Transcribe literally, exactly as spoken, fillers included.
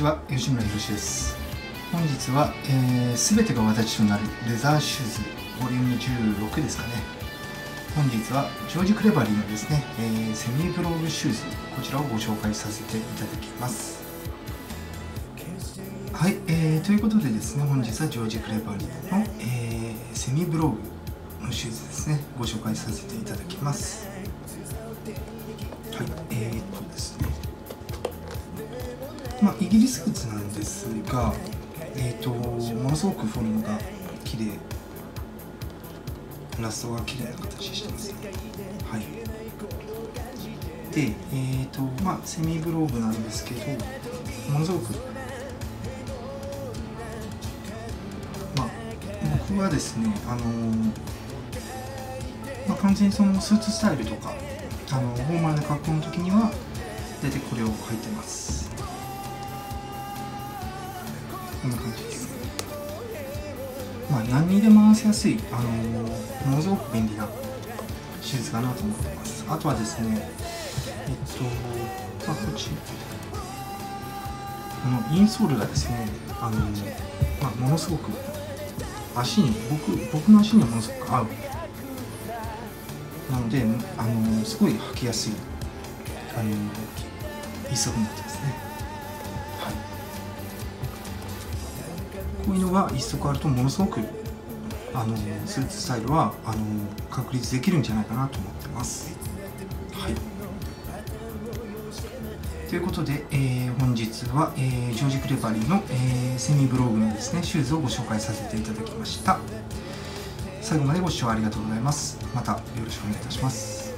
ちは、吉村宏です。本日は、えー、全てが私となるレザーシューズ、ボリュームじゅうろくですかね。本日は、ジョージ・クレバリーのですね、えー、セミプローブシューズ、こちらをご紹介させていただきます。はい、えー、ということでですね、本日はジョージ・クレバリーの、えー、セミブローブのシューズですね、ご紹介させていただきます。はい、えーっとですね。まあ、イギリス靴なんですが、えーと、ものすごくフォルムが綺麗、ラストが綺麗な形してますね。はい。で、えーと、まあ、セミグローブなんですけど、ものすごく、まあ、僕はですね、あのー、まあ、完全にそのスーツスタイルとか、あのフォーマルな格好の時には、大体これを履いてます。こんな感じです。まあ、何にでも合わせやすい、あのー、ものすごく便利なシューズかなと思ってます。あとはですね、えっと、あ、こっちこのインソールがですね、あのーまあ、ものすごく足に僕僕の足にはものすごく合うなので、あのー、すごい履きやすい、あのー、イソールになってますね。こういうのが一足あると、ものすごくあのスーツスタイルはあの確立できるんじゃないかなと思ってます。はい、ということで、えー、本日は、えー、ジョージ・クレバリーの、えー、セミブローブのですね、シューズをご紹介させていただきました。最後までご視聴ありがとうございます。またよろしくお願いいたします。